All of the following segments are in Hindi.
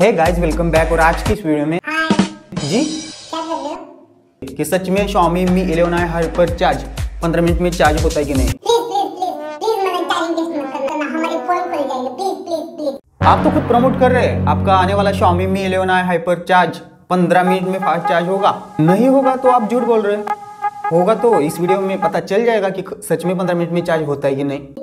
Hey guys welcome back. और आज की इस वीडियो में जी कि सच में Xiaomi Mi 11i HyperCharge 15 minute में चार्ज होता है कि नहीं। आप तो खुद प्रमोट कर रहे हैं आपका आने वाला Xiaomi Mi 11i HyperCharge 15 minute में फास्ट चार्ज होगा। नहीं होगा तो आप झूठ बोल रहे हैं। होगा तो इस वीडियो में पता चल जाएगा कि सच में 15 मिनट में चार्ज होता है कि नहीं।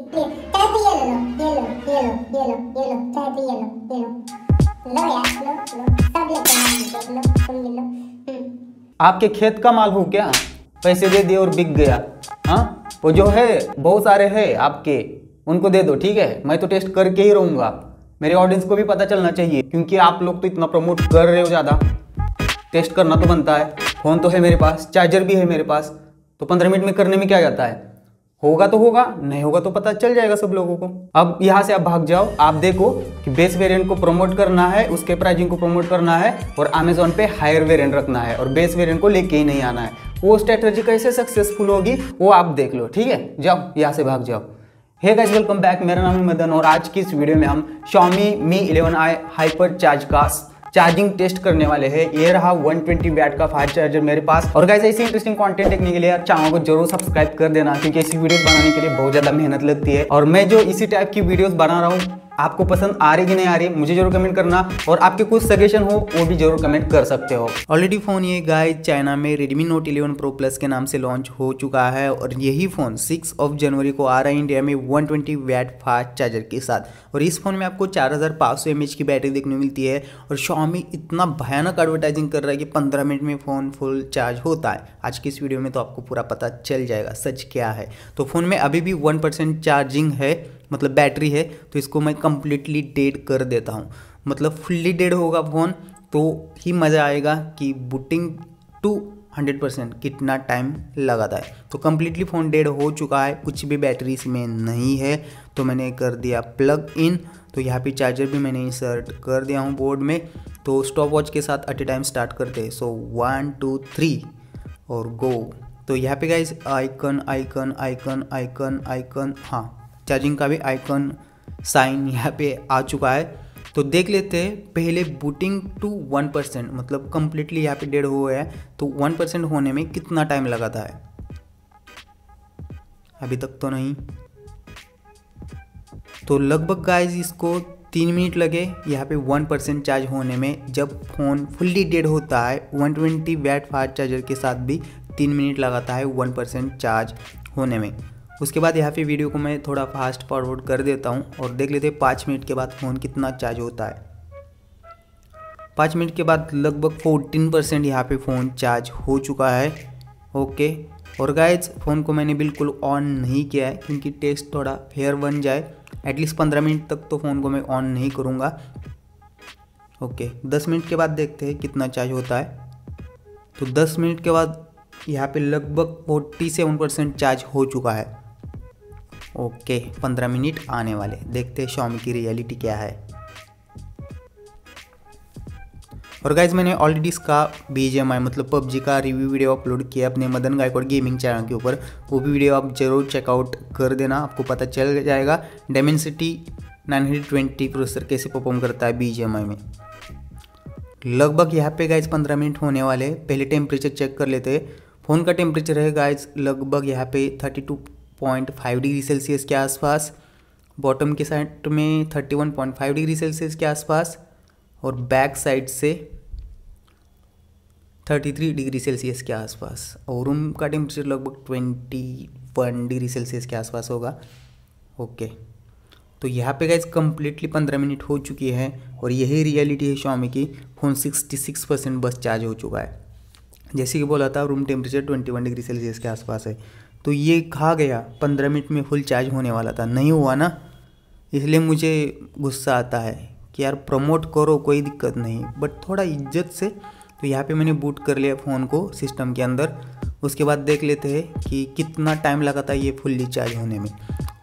आपके खेत का माल हो क्या, पैसे दे दिए और बिक गया। हाँ वो जो है बहुत सारे है आपके, उनको दे दो। ठीक है, मैं तो टेस्ट करके ही रहूँगा। मेरे ऑडियंस को भी पता चलना चाहिए क्योंकि आप लोग तो इतना प्रमोट कर रहे हो ज़्यादा। टेस्ट करना तो बनता है। फ़ोन तो है मेरे पास, चार्जर भी है मेरे पास, तो 15 मिनट में करने में क्या जाता है। होगा तो होगा, नहीं होगा तो पता चल जाएगा सब लोगों को। अब यहाँ से आप भाग जाओ। आप देखो कि बेस वेरिएंट को प्रमोट करना है, उसके प्राइजिंग को प्रमोट करना है और अमेजोन पे हायर वेरिएंट रखना है और बेस वेरिएंट को लेके ही नहीं आना है। वो स्ट्रेटजी कैसे सक्सेसफुल होगी वो आप देख लो। ठीक है, जाओ यहाँ से भाग जाओ। हे गाइस वेलकम बैक, मेरा नाम है मदन और आज की इस वीडियो में हम Xiaomi Mi 11i HyperCharge का चार्जिंग टेस्ट करने वाले हैं। ये रहा 120 वैट का फास्ट चार्जर मेरे पास। और गाइस ऐसे इंटरेस्टिंग कंटेंट देखने के लिए आप चैनल को जरूर सब्सक्राइब कर देना क्योंकि ऐसी वीडियोस बनाने के लिए बहुत ज़्यादा मेहनत लगती है। और मैं जो इसी टाइप की वीडियोस बना रहा हूँ, आपको पसंद आ रही कि नहीं आ रही मुझे जरूर कमेंट करना। और आपके कुछ सजेशन हो वो भी जरूर कमेंट कर सकते हो। ऑलरेडी फ़ोन ये गाइस चाइना में Redmi Note 11 Pro Plus के नाम से लॉन्च हो चुका है और यही फ़ोन 6 जनवरी को आ रहा है इंडिया में 120 वैट फास्ट चार्जर के साथ। और इस फ़ोन में आपको 4500 mAh की बैटरी देखने मिलती है। और Xiaomi इतना भयानक एडवर्टाइजिंग कर रहा है कि 15 मिनट में फ़ोन फुल चार्ज होता है। आज की इस वीडियो में तो आपको पूरा पता चल जाएगा सच क्या है। तो फ़ोन में अभी भी 1% चार्जिंग है, मतलब बैटरी है, तो इसको मैं कम्प्लीटली डेड कर देता हूँ। मतलब फुल्ली डेड होगा फ़ोन तो ही मज़ा आएगा कि बूटिंग टू 100% कितना टाइम लगाता है। तो कम्प्लीटली फ़ोन डेड हो चुका है, कुछ भी बैटरी इसमें नहीं है। तो मैंने कर दिया प्लग इन, तो यहाँ पे चार्जर भी मैंने इंसर्ट कर दिया हूँ बोर्ड में। तो स्टॉप वॉच के साथ एट ए टाइम स्टार्ट करते हैं। सो 1 2 3 और गो। तो यहाँ पे guys icon icon icon icon icon, हाँ चार्जिंग का भी आइकन साइन यहाँ पे आ चुका है। तो देख लेते हैं पहले बूटिंग टू 1%, मतलब कम्प्लीटली यहाँ पे डेढ़ हो गया है तो 1% होने में कितना टाइम लगाता है। अभी तक तो नहीं, तो लगभग गाइस इसको 3 मिनट लगे यहाँ पे 1% चार्ज होने में। जब फ़ोन फुल्ली डेड होता है 120 वैट फास्ट चार्जर के साथ भी 3 मिनट लगाता है 1% चार्ज होने में। उसके बाद यहाँ पे वीडियो को मैं थोड़ा फास्ट फॉरवर्ड कर देता हूँ और देख लेते हैं 5 मिनट के बाद फ़ोन कितना चार्ज होता है। 5 मिनट के बाद लगभग 14% यहाँ पे फ़ोन चार्ज हो चुका है। ओके, और गाइस फ़ोन को मैंने बिल्कुल ऑन नहीं किया है क्योंकि टेस्ट थोड़ा फेयर बन जाए। एटलीस्ट 15 मिनट तक तो फ़ोन को मैं ऑन नहीं करूँगा। ओके, 10 मिनट के बाद देखते हैं कितना चार्ज होता है। तो 10 मिनट के बाद यहाँ पे लगभग 47% चार्ज हो चुका है। ओके, 15 मिनट आने वाले, देखते हैं Xiaomi की रियलिटी क्या है। और गाइज मैंने ऑलरेडी इसका BGMI मतलब PUBG का रिव्यू वीडियो अपलोड किया अपने मदन गायकवाड गेमिंग चैनल के ऊपर। वो भी वीडियो आप जरूर चेकआउट कर देना, आपको पता चल जाएगा Dimensity 920 प्रोसेसर कैसे परफॉर्म करता है BGMI में। लगभग यहाँ पे गाइज 15 मिनट होने वाले, पहले टेम्परेचर चेक कर लेते हैं। फ़ोन का टेम्परेचर है गाइज लगभग यहाँ पे 32.5 डिग्री सेल्सियस के आसपास, बॉटम के साइड में 31.5 डिग्री सेल्सियस के आसपास और बैक साइड से 33 डिग्री सेल्सियस के आसपास। और रूम का टेम्परेचर लगभग 21 डिग्री सेल्सियस के आसपास होगा। ओके, तो यहाँ पे गाइज कम्प्लीटली 15 मिनट हो चुकी है और यही रियलिटी है Xiaomi की। फ़ोन 66% बस चार्ज हो चुका है। जैसे कि बोला था रूम टेम्परेचर 21 डिग्री सेल्सियस के आसपास है। तो ये खा गया, 15 मिनट में फुल चार्ज होने वाला था, नहीं हुआ ना। इसलिए मुझे गुस्सा आता है कि यार प्रमोट करो कोई दिक्कत नहीं, बट थोड़ा इज्जत से। तो यहाँ पे मैंने बूट कर लिया फ़ोन को सिस्टम के अंदर। उसके बाद देख लेते हैं कि कितना टाइम लगा था ये फुल्ली चार्ज होने में।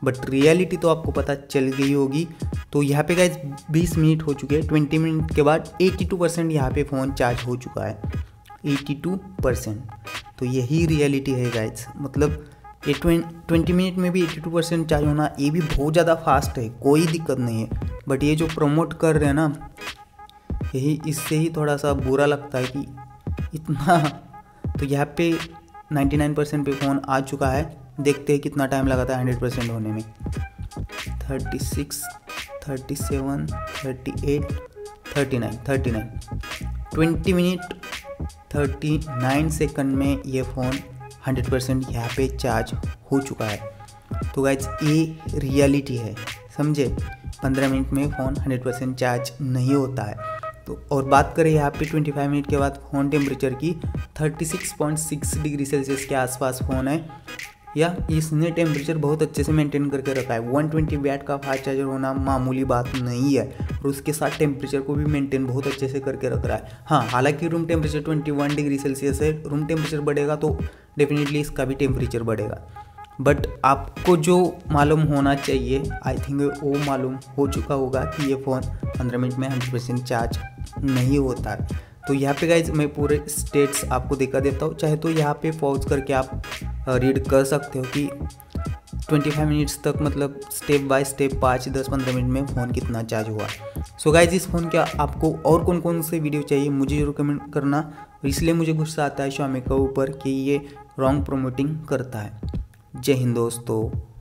बट रियलिटी तो आपको पता चल गई होगी। तो यहाँ पे गाइज 20 मिनट हो चुके हैं। 20 मिनट के बाद 82% यहाँ पे फ़ोन चार्ज हो चुका है, 82%। तो यही रियलिटी है गाइज। मतलब 20 मिनट में भी 82% चार्ज होना ये भी बहुत ज़्यादा फास्ट है, कोई दिक्कत नहीं है। बट ये जो प्रमोट कर रहे हैं ना यही इससे ही थोड़ा सा बुरा लगता है कि इतना तो यहाँ पे 99% पे फ़ोन आ चुका है। देखते हैं कितना टाइम लगाता है 100% होने में। 36, 37, 38, 39, 20 मिनट 39 सेकंड में ये फ़ोन 100% यहाँ पे चार्ज हो चुका है। तो गाइस ये रियलिटी है, समझे। 15 मिनट में फ़ोन 100% चार्ज नहीं होता है। तो और बात करें यहाँ पे 25 मिनट के बाद फ़ोन टेम्परेचर की, 36.6 डिग्री सेल्सियस के आसपास फ़ोन है या इसने टेम्परेचर बहुत अच्छे से मेंटेन करके रखा है। 120 वैट का फास्ट चार्जर होना मामूली बात नहीं है और उसके साथ टेम्परेचर को भी मेंटेन बहुत अच्छे से करके रख रहा है। हाँ, हालांकि रूम टेम्परेचर 21 डिग्री सेल्सियस है, रूम टेम्परेचर बढ़ेगा तो डेफिनेटली इसका भी टेम्परेचर बढ़ेगा। बट आपको जो मालूम होना चाहिए, आई थिंक वो मालूम हो चुका होगा कि ये फ़ोन 15 मिनट में 100% चार्ज नहीं होता है। तो यहाँ पे गाइज मैं पूरे स्टेट्स आपको दिखा देता हूँ, चाहे तो यहाँ पे पॉज करके आप रीड कर सकते हो कि 25 मिनट्स तक, मतलब स्टेप बाय स्टेप 5-10-15 मिनट में फ़ोन कितना चार्ज हुआ। सो गाइज इस फ़ोन का आपको और कौन कौन से वीडियो चाहिए मुझे जरूर कमेंट करना। इसलिए मुझे गुस्सा आता है Xiaomi के ऊपर कि ये रॉन्ग प्रोमोटिंग करता है। जय हिंद दोस्तों।